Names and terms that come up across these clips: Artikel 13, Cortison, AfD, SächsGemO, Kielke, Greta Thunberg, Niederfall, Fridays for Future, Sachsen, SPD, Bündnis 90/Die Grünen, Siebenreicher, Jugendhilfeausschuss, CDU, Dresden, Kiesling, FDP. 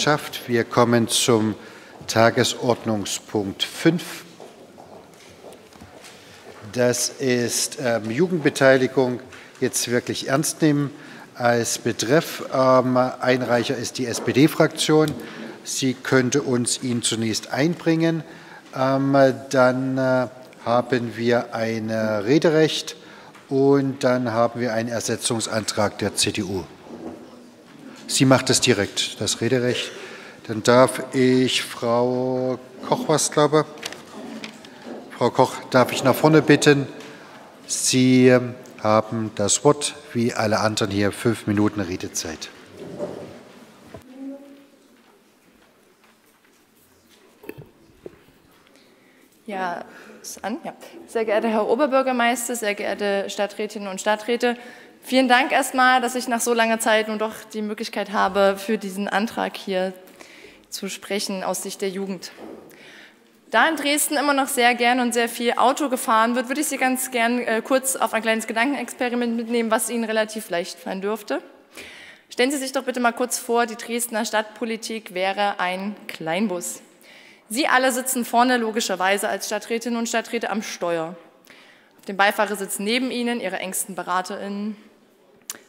Wirtschaft. Wir kommen zum Tagesordnungspunkt 5. Das ist Jugendbeteiligung jetzt wirklich ernst nehmen als Betreff. Einreicher ist die SPD-Fraktion. Sie könnte uns ihn zunächst einbringen. Dann haben wir ein Rederecht und dann haben wir einen Ersetzungsantrag der CDU. Sie macht das direkt, das Rederecht. Dann darf ich Frau Koch, Frau Koch, darf ich nach vorne bitten? Sie haben das Wort, wie alle anderen hier, 5 Minuten Redezeit. Ja, ist an. Ja. Sehr geehrter Herr Oberbürgermeister, sehr geehrte Stadträtinnen und Stadträte, vielen Dank erstmal, dass ich nach so langer Zeit nun doch die Möglichkeit habe, für diesen Antrag hier zu sprechen aus Sicht der Jugend. Da in Dresden immer noch sehr gern und sehr viel Auto gefahren wird, würde ich Sie ganz gern kurz auf ein kleines Gedankenexperiment mitnehmen, was Ihnen relativ leicht fallen dürfte. Stellen Sie sich doch bitte mal kurz vor, die Dresdner Stadtpolitik wäre ein Kleinbus. Sie alle sitzen vorne logischerweise als Stadträtinnen und Stadträte am Steuer. Auf dem Beifahrersitz neben Ihnen Ihre engsten BeraterInnen,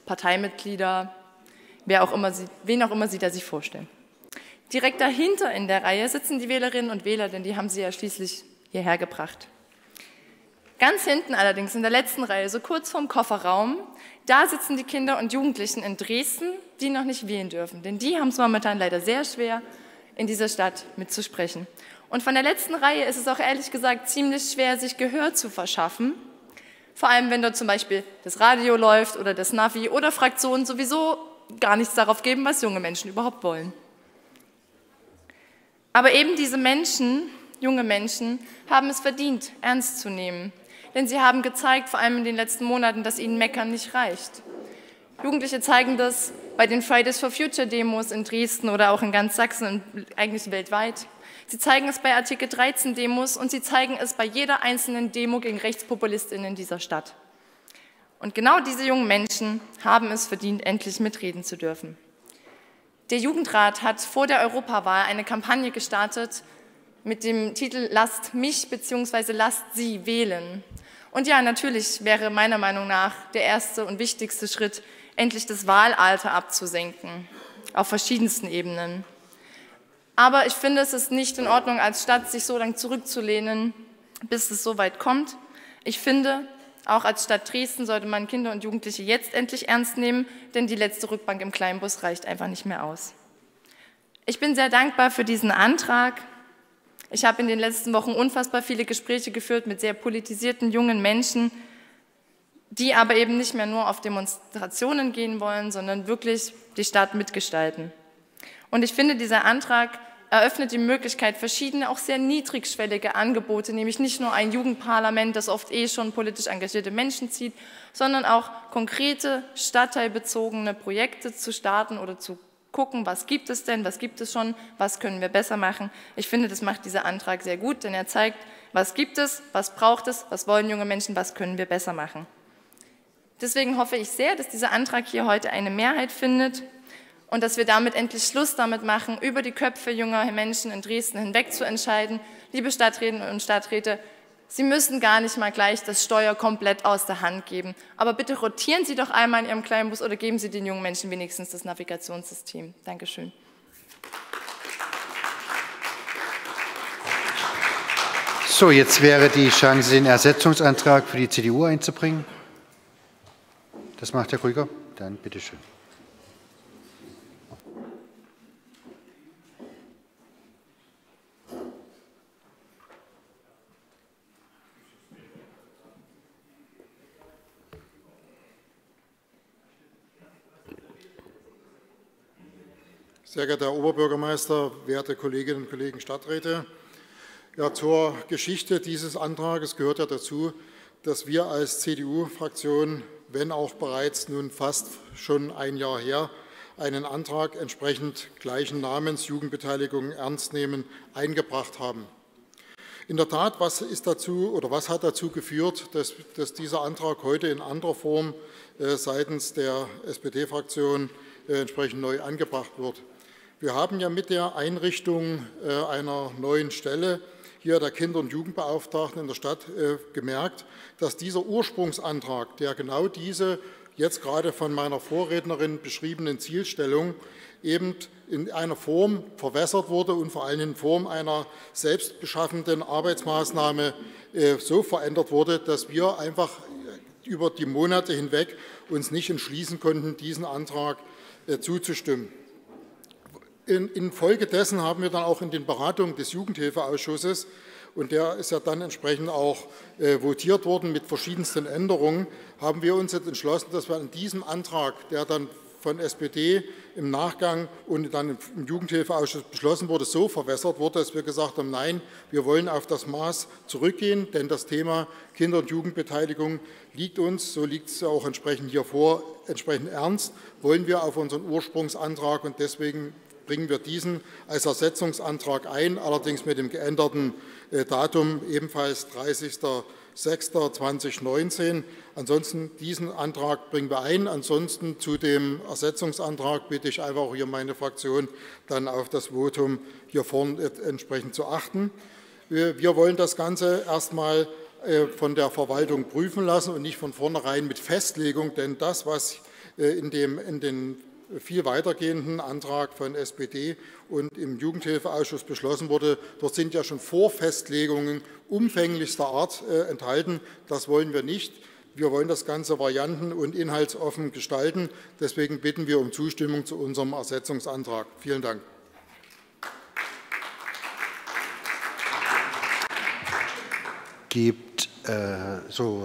Parteimitglieder, wen auch immer Sie da sich vorstellen. Direkt dahinter in der Reihe sitzen die Wählerinnen und Wähler, denn die haben Sie ja schließlich hierher gebracht. Ganz hinten allerdings, in der letzten Reihe, so kurz vorm Kofferraum, da sitzen die Kinder und Jugendlichen in Dresden, die noch nicht wählen dürfen. Denn die haben es momentan leider sehr schwer, in dieser Stadt mitzusprechen. Und von der letzten Reihe ist es auch ehrlich gesagt ziemlich schwer, sich Gehör zu verschaffen. Vor allem, wenn dort zum Beispiel das Radio läuft oder das Navi oder Fraktionen sowieso gar nichts darauf geben, was junge Menschen überhaupt wollen. Aber eben diese Menschen, junge Menschen, haben es verdient, ernst zu nehmen. Denn sie haben gezeigt, vor allem in den letzten Monaten, dass ihnen Meckern nicht reicht. Jugendliche zeigen das bei den Fridays for Future Demos in Dresden oder auch in ganz Sachsen und eigentlich weltweit. Sie zeigen es bei Artikel 13 Demos und sie zeigen es bei jeder einzelnen Demo gegen RechtspopulistInnen in dieser Stadt. Und genau diese jungen Menschen haben es verdient, endlich mitreden zu dürfen. Der Jugendrat hat vor der Europawahl eine Kampagne gestartet mit dem Titel »Lasst mich bzw. lasst Sie wählen«. Und ja, natürlich wäre meiner Meinung nach der erste und wichtigste Schritt, endlich das Wahlalter abzusenken, auf verschiedensten Ebenen. Aber ich finde, es ist nicht in Ordnung, als Stadt sich so lange zurückzulehnen, bis es so weit kommt. Ich finde, auch als Stadt Dresden sollte man Kinder und Jugendliche jetzt endlich ernst nehmen, denn die letzte Rückbank im Kleinbus reicht einfach nicht mehr aus. Ich bin sehr dankbar für diesen Antrag. Ich habe in den letzten Wochen unfassbar viele Gespräche geführt mit sehr politisierten jungen Menschen, die aber eben nicht mehr nur auf Demonstrationen gehen wollen, sondern wirklich die Stadt mitgestalten. Und ich finde, dieser Antrag eröffnet die Möglichkeit, verschiedene, auch sehr niedrigschwellige Angebote, nämlich nicht nur ein Jugendparlament, das oft eh schon politisch engagierte Menschen zieht, sondern auch konkrete, stadtteilbezogene Projekte zu starten oder zu gucken, was gibt es denn, was gibt es schon, was können wir besser machen. Ich finde, das macht dieser Antrag sehr gut, denn er zeigt, was gibt es, was braucht es, was wollen junge Menschen, was können wir besser machen. Deswegen hoffe ich sehr, dass dieser Antrag hier heute eine Mehrheit findet und dass wir damit endlich Schluss damit machen, über die Köpfe junger Menschen in Dresden hinweg zu entscheiden. Liebe Stadträtinnen und Stadträte, Sie müssen gar nicht mal gleich das Steuer komplett aus der Hand geben. Aber bitte rotieren Sie doch einmal in Ihrem Kleinbus oder geben Sie den jungen Menschen wenigstens das Navigationssystem. Dankeschön. So, jetzt wäre die Chance, den Ersetzungsantrag für die CDU einzubringen. Das macht Herr Krüger. Dann bitteschön. Sehr geehrter Herr Oberbürgermeister, werte Kolleginnen und Kollegen Stadträte, ja, zur Geschichte dieses Antrages gehört ja dazu, dass wir als CDU-Fraktion, wenn auch bereits nun fast schon ein Jahr her, einen Antrag entsprechend gleichen Namens Jugendbeteiligung ernst nehmen eingebracht haben. In der Tat, was hat dazu geführt, dass dieser Antrag heute in anderer Form seitens der SPD-Fraktion entsprechend neu angebracht wird? Wir haben ja mit der Einrichtung einer neuen Stelle hier der Kinder- und Jugendbeauftragten in der Stadt gemerkt, dass dieser Ursprungsantrag, der genau diese jetzt gerade von meiner Vorrednerin beschriebenen Zielstellung eben in einer Form verwässert wurde und vor allem in Form einer selbstbeschaffenden Arbeitsmaßnahme so verändert wurde, dass wir einfach über die Monate hinweg uns nicht entschließen konnten, diesen Antrag zuzustimmen. Infolgedessen haben wir dann auch in den Beratungen des Jugendhilfeausschusses, und der ist ja dann entsprechend auch votiert worden mit verschiedensten Änderungen, haben wir uns jetzt entschlossen, dass wir an diesem Antrag, der dann von SPD im Nachgang und dann im Jugendhilfeausschuss beschlossen wurde, so verwässert wurde, dass wir gesagt haben, nein, wir wollen auf das Maß zurückgehen, denn das Thema Kinder- und Jugendbeteiligung liegt uns, so liegt es auch entsprechend hier vor, entsprechend ernst, wollen wir auf unseren Ursprungsantrag, und deswegen bringen wir diesen als Ersetzungsantrag ein, allerdings mit dem geänderten Datum, ebenfalls 30.06.2019. Ansonsten diesen Antrag bringen wir ein. Ansonsten zu dem Ersetzungsantrag bitte ich einfach auch hier meine Fraktion dann auf das Votum hier vorne entsprechend zu achten. Wir wollen das Ganze erstmal von der Verwaltung prüfen lassen und nicht von vornherein mit Festlegung, denn das, was in den viel weitergehenden Antrag von SPD und im Jugendhilfeausschuss beschlossen wurde. Dort sind ja schon Vorfestlegungen umfänglichster Art enthalten. Das wollen wir nicht. Wir wollen das Ganze varianten- und inhaltsoffen gestalten. Deswegen bitten wir um Zustimmung zu unserem Ersetzungsantrag. Vielen Dank.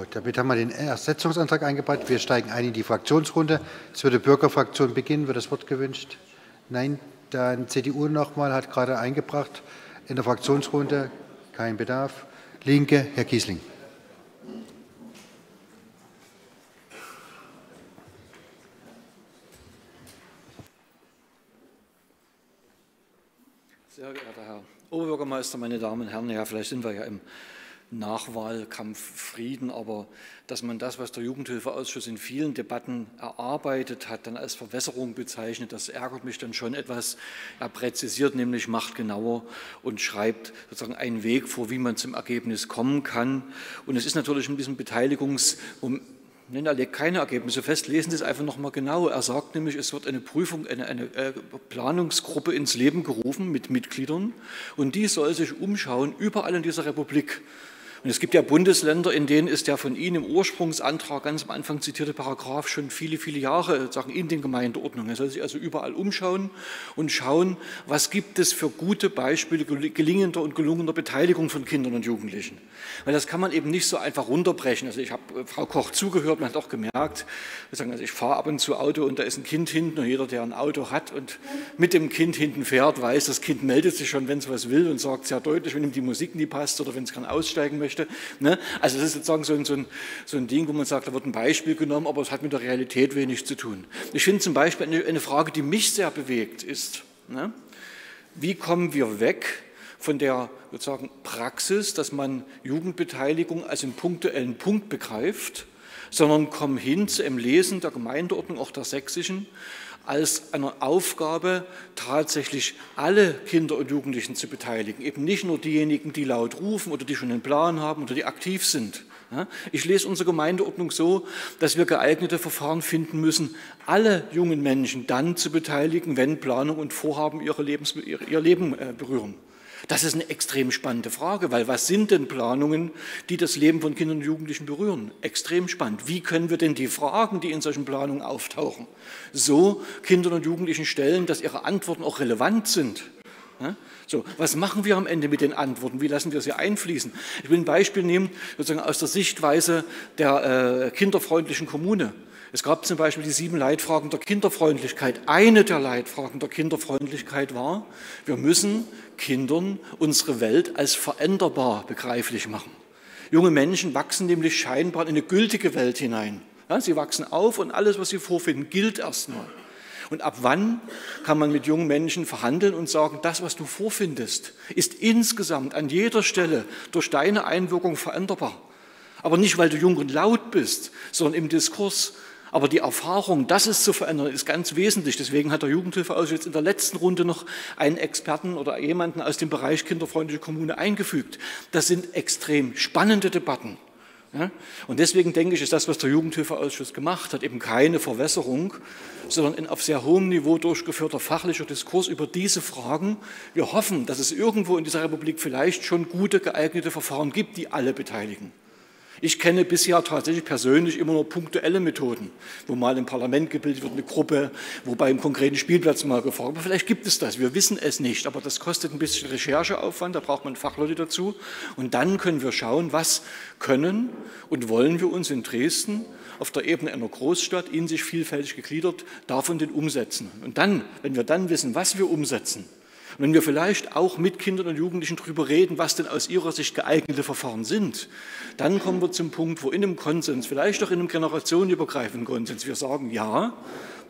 Damit haben wir den Ersetzungsantrag eingebracht. Wir steigen ein in die Fraktionsrunde. Es wird die Bürgerfraktion beginnen. Wird das Wort gewünscht? Nein. Dann CDU nochmal, hat gerade eingebracht. In der Fraktionsrunde kein Bedarf. Linke, Herr Kiesling. Sehr geehrter Herr Oberbürgermeister, meine Damen und Herren, ja, vielleicht sind wir ja im Nachwahlkampf Frieden, aber dass man das, was der Jugendhilfeausschuss in vielen Debatten erarbeitet hat, dann als Verwässerung bezeichnet, das ärgert mich dann schon etwas. Er präzisiert nämlich, macht genauer und schreibt sozusagen einen Weg vor, wie man zum Ergebnis kommen kann. Und es ist natürlich in diesem Nein, er legt keine Ergebnisse fest. Lesen Sie es einfach noch mal genau. Er sagt nämlich, es wird eine Prüfung, eine Planungsgruppe ins Leben gerufen mit Mitgliedern, und die soll sich umschauen überall in dieser Republik. Und es gibt ja Bundesländer, in denen ist der von Ihnen im Ursprungsantrag ganz am Anfang zitierte Paragraph schon viele, viele Jahre sozusagen in den Gemeindeordnungen. Er soll sich also überall umschauen und schauen, was gibt es für gute Beispiele gelingender und gelungener Beteiligung von Kindern und Jugendlichen. Weil das kann man eben nicht so einfach runterbrechen. Also ich habe Frau Koch zugehört, man hat auch gemerkt, also ich fahre ab und zu Auto und da ist ein Kind hinten, und jeder, der ein Auto hat und mit dem Kind hinten fährt, weiß, das Kind meldet sich schon, wenn es was will, und sagt sehr deutlich, wenn ihm die Musik nie passt oder wenn es kein Aussteigen möchte. Also das ist sozusagen so ein Ding, wo man sagt, da wird ein Beispiel genommen, aber es hat mit der Realität wenig zu tun. Ich finde zum Beispiel eine Frage, die mich sehr bewegt, ist, wie kommen wir weg von der sozusagen Praxis, dass man Jugendbeteiligung als einen punktuellen Punkt begreift, sondern kommen hin zu einem Lesen der Gemeindeordnung, auch der sächsischen, als eine Aufgabe, tatsächlich alle Kinder und Jugendlichen zu beteiligen, eben nicht nur diejenigen, die laut rufen oder die schon einen Plan haben oder die aktiv sind. Ich lese unsere Gemeindeordnung so, dass wir geeignete Verfahren finden müssen, alle jungen Menschen dann zu beteiligen, wenn Planung und Vorhaben ihr Leben berühren. Das ist eine extrem spannende Frage, weil was sind denn Planungen, die das Leben von Kindern und Jugendlichen berühren? Extrem spannend. Wie können wir denn die Fragen, die in solchen Planungen auftauchen, so Kindern und Jugendlichen stellen, dass ihre Antworten auch relevant sind? So, was machen wir am Ende mit den Antworten? Wie lassen wir sie einfließen? Ich will ein Beispiel nehmen, sozusagen aus der Sichtweise der kinderfreundlichen Kommune. Es gab zum Beispiel die 7 Leitfragen der Kinderfreundlichkeit. Eine der Leitfragen der Kinderfreundlichkeit war, wir müssen Kindern unsere Welt als veränderbar begreiflich machen. Junge Menschen wachsen nämlich scheinbar in eine gültige Welt hinein. Ja, sie wachsen auf und alles, was sie vorfinden, gilt erstmal. Und ab wann kann man mit jungen Menschen verhandeln und sagen, das, was du vorfindest, ist insgesamt an jeder Stelle durch deine Einwirkung veränderbar. Aber nicht, weil du jung und laut bist, sondern im Diskurs. Aber die Erfahrung, dass es zu verändern, ist ganz wesentlich. Deswegen hat der Jugendhilfeausschuss jetzt in der letzten Runde noch einen Experten oder jemanden aus dem Bereich kinderfreundliche Kommune eingefügt. Das sind extrem spannende Debatten. Und deswegen denke ich, ist das, was der Jugendhilfeausschuss gemacht hat, eben keine Verwässerung, sondern ein auf sehr hohem Niveau durchgeführter fachlicher Diskurs über diese Fragen. Wir hoffen, dass es irgendwo in dieser Republik vielleicht schon gute, geeignete Verfahren gibt, die alle beteiligen. Ich kenne bisher tatsächlich persönlich immer nur punktuelle Methoden, wo mal im Parlament gebildet wird, eine Gruppe, wo bei einem konkreten Spielplatz mal gefragt wird. Aber vielleicht gibt es das, wir wissen es nicht, aber das kostet ein bisschen Rechercheaufwand, da braucht man Fachleute dazu. Und dann können wir schauen, was können und wollen wir uns in Dresden auf der Ebene einer Großstadt, in sich vielfältig gegliedert, davon denn umsetzen. Und dann, wenn wir dann wissen, was wir umsetzen, und wenn wir vielleicht auch mit Kindern und Jugendlichen darüber reden, was denn aus ihrer Sicht geeignete Verfahren sind, dann kommen wir zum Punkt, wo in einem Konsens, vielleicht auch in einem generationenübergreifenden Konsens, wir sagen, ja,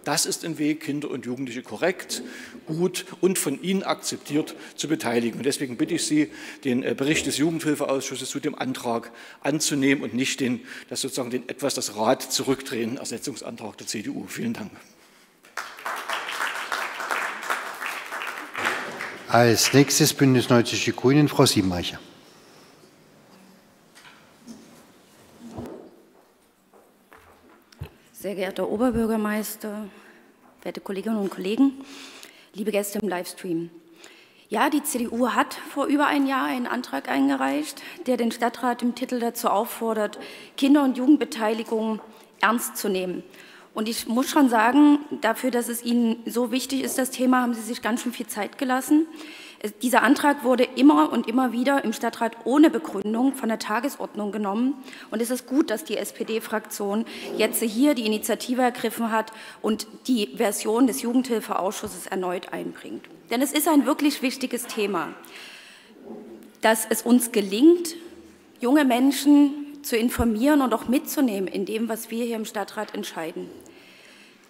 das ist ein Weg, Kinder und Jugendliche korrekt, gut und von ihnen akzeptiert zu beteiligen. Und deswegen bitte ich Sie, den Bericht des Jugendhilfeausschusses zu dem Antrag anzunehmen und nicht das Rad zurückdrehen, Ersetzungsantrag der CDU. Vielen Dank. Als nächstes Bündnis 90 Die Grünen, Frau Siebenreicher. Sehr geehrter Oberbürgermeister, werte Kolleginnen und Kollegen, liebe Gäste im Livestream. Ja, die CDU hat vor über einem Jahr einen Antrag eingereicht, der den Stadtrat im Titel dazu auffordert, Kinder- und Jugendbeteiligung ernst zu nehmen. Und ich muss schon sagen, dafür, dass es Ihnen so wichtig ist, das Thema, haben Sie sich ganz schön viel Zeit gelassen. Dieser Antrag wurde immer und immer wieder im Stadtrat ohne Begründung von der Tagesordnung genommen. Und es ist gut, dass die SPD-Fraktion jetzt hier die Initiative ergriffen hat und die Version des Jugendhilfeausschusses erneut einbringt. Denn es ist ein wirklich wichtiges Thema, dass es uns gelingt, junge Menschen zu informieren und auch mitzunehmen in dem, was wir hier im Stadtrat entscheiden.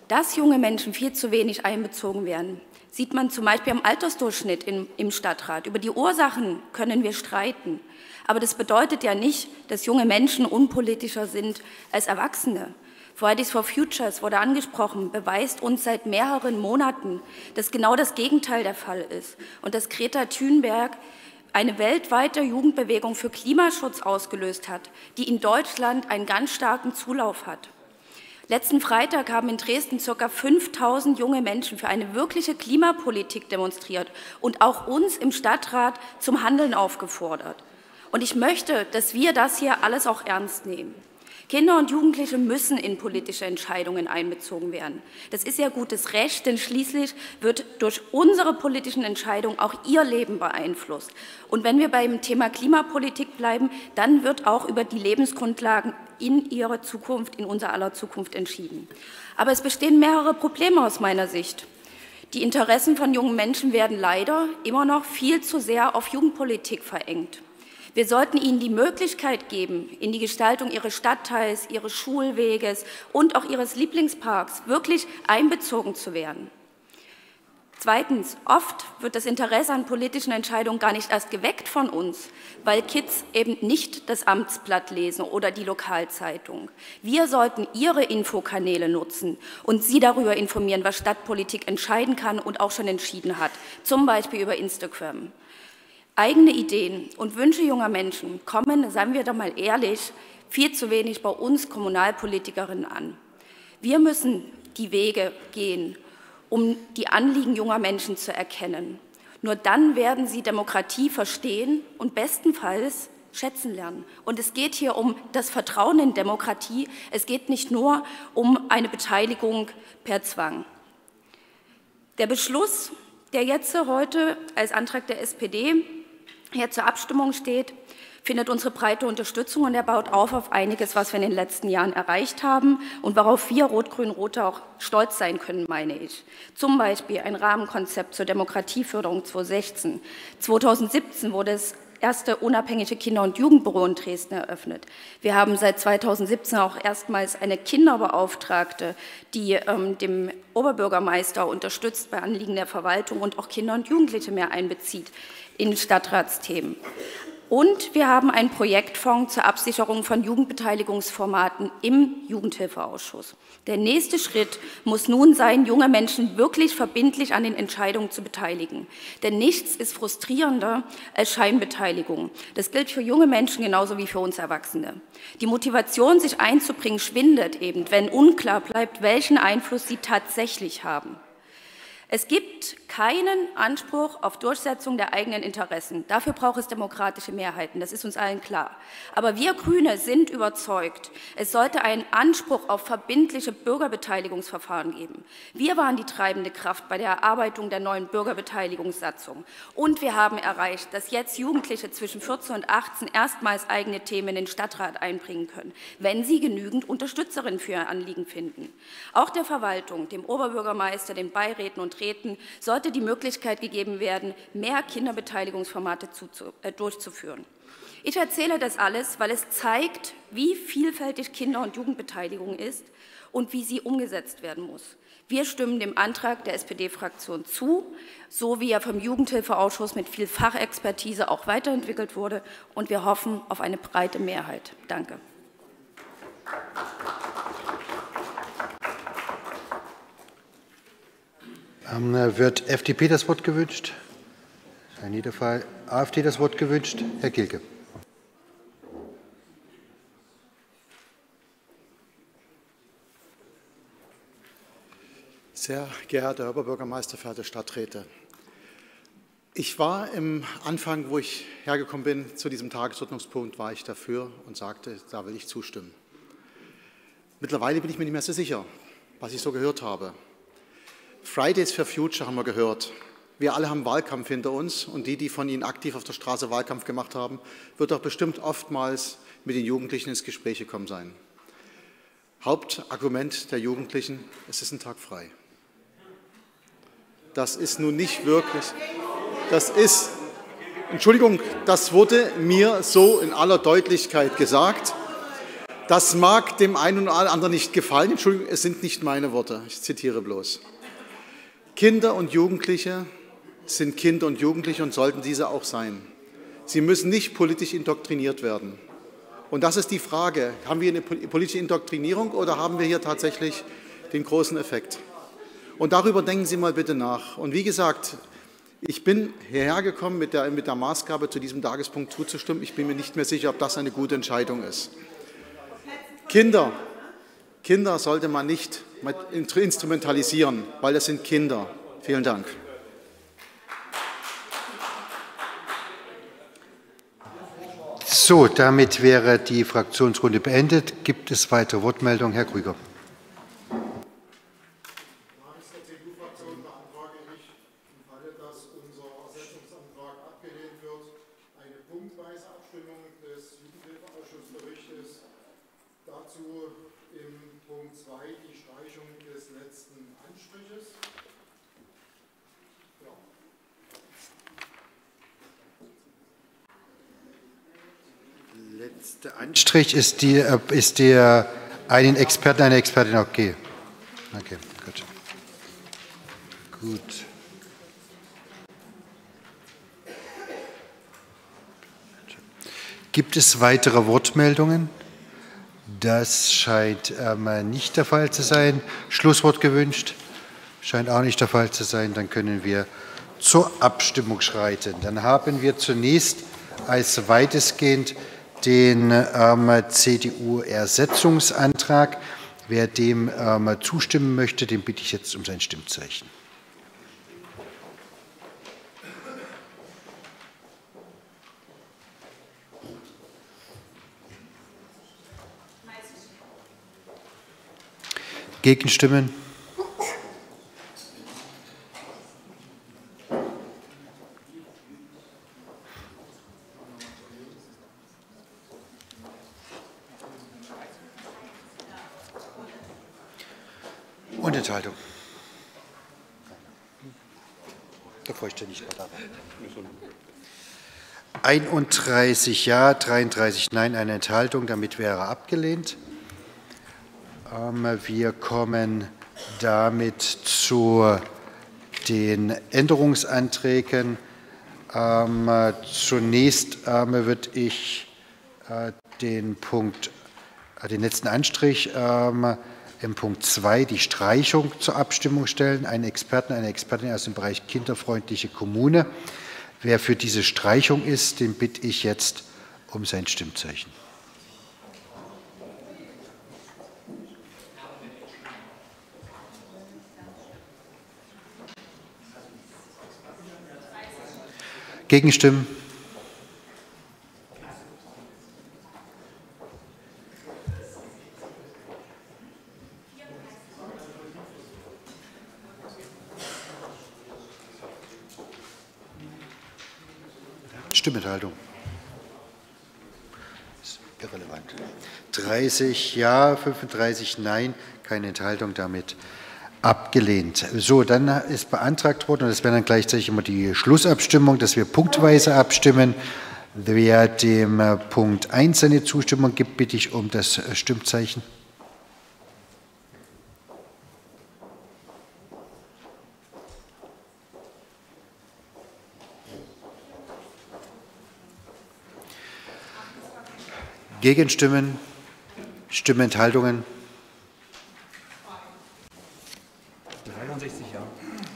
Dass junge Menschen viel zu wenig einbezogen werden, sieht man zum Beispiel am Altersdurchschnitt im Stadtrat. Über die Ursachen können wir streiten, aber das bedeutet ja nicht, dass junge Menschen unpolitischer sind als Erwachsene. Fridays for Future wurde angesprochen, beweist uns seit mehreren Monaten, dass genau das Gegenteil der Fall ist und dass Greta Thunberg eine weltweite Jugendbewegung für Klimaschutz ausgelöst hat, die in Deutschland einen ganz starken Zulauf hat. Letzten Freitag haben in Dresden ca. 5.000 junge Menschen für eine wirkliche Klimapolitik demonstriert und auch uns im Stadtrat zum Handeln aufgefordert. Und ich möchte, dass wir das hier alles auch ernst nehmen. Kinder und Jugendliche müssen in politische Entscheidungen einbezogen werden. Das ist ihr gutes Recht, denn schließlich wird durch unsere politischen Entscheidungen auch ihr Leben beeinflusst. Und wenn wir beim Thema Klimapolitik bleiben, dann wird auch über die Lebensgrundlagen in ihrer Zukunft, in unser aller Zukunft entschieden. Aber es bestehen mehrere Probleme aus meiner Sicht. Die Interessen von jungen Menschen werden leider immer noch viel zu sehr auf Jugendpolitik verengt. Wir sollten ihnen die Möglichkeit geben, in die Gestaltung ihres Stadtteils, ihres Schulweges und auch ihres Lieblingsparks wirklich einbezogen zu werden. Zweitens, oft wird das Interesse an politischen Entscheidungen gar nicht erst geweckt von uns, weil Kids eben nicht das Amtsblatt lesen oder die Lokalzeitung. Wir sollten ihre Infokanäle nutzen und sie darüber informieren, was Stadtpolitik entscheiden kann und auch schon entschieden hat, zum Beispiel über Instagram. Eigene Ideen und Wünsche junger Menschen kommen, seien wir doch mal ehrlich, viel zu wenig bei uns Kommunalpolitikerinnen an. Wir müssen die Wege gehen, um die Anliegen junger Menschen zu erkennen. Nur dann werden sie Demokratie verstehen und bestenfalls schätzen lernen. Und es geht hier um das Vertrauen in Demokratie. Es geht nicht nur um eine Beteiligung per Zwang. Der Beschluss, der jetzt heute als Antrag der SPD hier zur Abstimmung steht, findet unsere breite Unterstützung und er baut auf einiges, was wir in den letzten Jahren erreicht haben und worauf wir Rot-Grün-Rote auch stolz sein können, meine ich. Zum Beispiel ein Rahmenkonzept zur Demokratieförderung 2016. 2017 wurde das erste unabhängige Kinder- und Jugendbüro in Dresden eröffnet. Wir haben seit 2017 auch erstmals eine Kinderbeauftragte, die dem Oberbürgermeister unterstützt bei Anliegen der Verwaltung und auch Kinder und Jugendliche mehr einbezieht in Stadtratsthemen. Und wir haben einen Projektfonds zur Absicherung von Jugendbeteiligungsformaten im Jugendhilfeausschuss. Der nächste Schritt muss nun sein, junge Menschen wirklich verbindlich an den Entscheidungen zu beteiligen. Denn nichts ist frustrierender als Scheinbeteiligung. Das gilt für junge Menschen genauso wie für uns Erwachsene. Die Motivation, sich einzubringen, schwindet eben, wenn unklar bleibt, welchen Einfluss sie tatsächlich haben. Es gibt keinen Anspruch auf Durchsetzung der eigenen Interessen. Dafür braucht es demokratische Mehrheiten, das ist uns allen klar. Aber wir Grüne sind überzeugt, es sollte einen Anspruch auf verbindliche Bürgerbeteiligungsverfahren geben. Wir waren die treibende Kraft bei der Erarbeitung der neuen Bürgerbeteiligungssatzung. Und wir haben erreicht, dass jetzt Jugendliche zwischen 14 und 18 erstmals eigene Themen in den Stadtrat einbringen können, wenn sie genügend Unterstützerinnen für ihr Anliegen finden. Auch der Verwaltung, dem Oberbürgermeister, den Beiräten und sollte die Möglichkeit gegeben werden, mehr Kinderbeteiligungsformate durchzuführen. Ich erzähle das alles, weil es zeigt, wie vielfältig Kinder- und Jugendbeteiligung ist und wie sie umgesetzt werden muss. Wir stimmen dem Antrag der SPD-Fraktion zu, so wie er vom Jugendhilfeausschuss mit viel Fachexpertise auch weiterentwickelt wurde, und wir hoffen auf eine breite Mehrheit. Danke. Wird FDP das Wort gewünscht? Herr Niederfall. AfD das Wort gewünscht? Herr Kielke. Sehr geehrter Herr Oberbürgermeister, verehrte Stadträte, ich war am Anfang, wo ich hergekommen bin, zu diesem Tagesordnungspunkt, war ich dafür und sagte, da will ich zustimmen. Mittlerweile bin ich mir nicht mehr so sicher, was ich so gehört habe. Fridays for Future haben wir gehört. Wir alle haben Wahlkampf hinter uns, und die von Ihnen aktiv auf der Straße Wahlkampf gemacht haben, wird auch bestimmt oftmals mit den Jugendlichen ins Gespräch gekommen sein. Hauptargument der Jugendlichen, es ist ein Tag frei. Das ist nun nicht wirklich, Entschuldigung, das wurde mir so in aller Deutlichkeit gesagt. Das mag dem einen oder anderen nicht gefallen, Entschuldigung, es sind nicht meine Worte, ich zitiere bloß. Kinder und Jugendliche sind Kinder und Jugendliche und sollten diese auch sein. Sie müssen nicht politisch indoktriniert werden. Und das ist die Frage, haben wir eine politische Indoktrinierung oder haben wir hier tatsächlich den großen Effekt? Und darüber denken Sie mal bitte nach. Und wie gesagt, ich bin hierher gekommen mit der Maßgabe, zu diesem Tagespunkt zuzustimmen. Ich bin mir nicht mehr sicher, ob das eine gute Entscheidung ist. Kinder sollte man nicht instrumentalisieren, weil das sind Kinder. Vielen Dank. So, damit wäre die Fraktionsrunde beendet. Gibt es weitere Wortmeldungen? Herr Krüger. Namens der CDU-Fraktion beantrage ich, im Falle, dass unser Ersetzungsantrag abgelehnt wird, eine punktweise Abstimmung des Jugendhilfeausschussberichtes dazu im Punkt 2 die Streichung des letzten Anstriches. Ja. Letzter Anstrich ist der einen Experten, eine Expertin. Okay, gut. Gibt es weitere Wortmeldungen? Das scheint nicht der Fall zu sein. Schlusswort gewünscht? Scheint auch nicht der Fall zu sein. Dann können wir zur Abstimmung schreiten. Dann haben wir zunächst als weitestgehend den CDU-Ersetzungsantrag. Wer dem zustimmen möchte, den bitte ich jetzt um sein Stimmzeichen. Gegenstimmen? Und Enthaltung? Da bräuchte ich nicht mehr dabei. 31 Ja, 33 Nein, eine Enthaltung. Damit wäre er abgelehnt. Wir kommen damit zu den Änderungsanträgen Zunächst würde ich den Punkt, den letzten Anstrich im Punkt 2, die Streichung zur Abstimmung stellen. Einen Experten, eine Expertin aus dem Bereich kinderfreundliche Kommune. Wer für diese Streichung ist, den bitte ich jetzt um sein Stimmzeichen. Gegenstimmen? Stimmenthaltung. Ist irrelevant. 30 Ja, 35 Nein, keine Enthaltung, damit abgelehnt. So, dann ist beantragt worden, und das wäre dann gleichzeitig immer die Schlussabstimmung, dass wir punktweise abstimmen. Wer dem Punkt 1 seine Zustimmung gibt, bitte ich um das Stimmzeichen. Gegenstimmen, Stimmenthaltungen.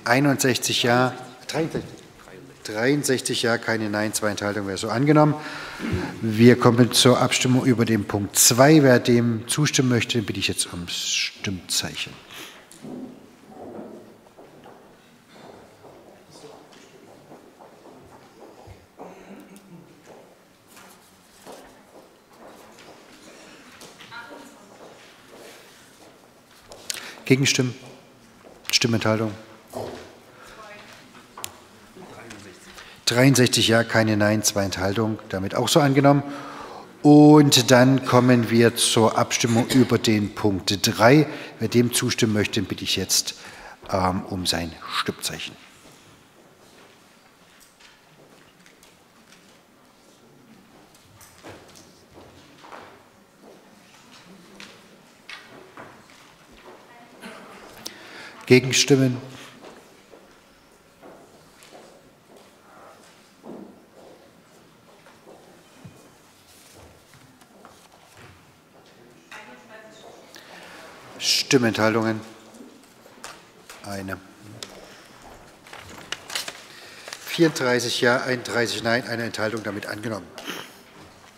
61 Ja, 63 Ja, keine Nein, 2 Enthaltungen, wäre so angenommen. Wir kommen zur Abstimmung über den Punkt 2. Wer dem zustimmen möchte, den bitte ich jetzt ums Stimmzeichen. Gegenstimmen, Stimmenthaltung. 63 Ja, keine Nein, 2 Enthaltungen, damit auch so angenommen. Und dann kommen wir zur Abstimmung über den Punkt 3. Wer dem zustimmen möchte, bitte ich jetzt um sein Stimmzeichen. Gegenstimmen. Stimmenthaltungen. 1. 34 Ja, 31 Nein, 1 Enthaltung, damit angenommen.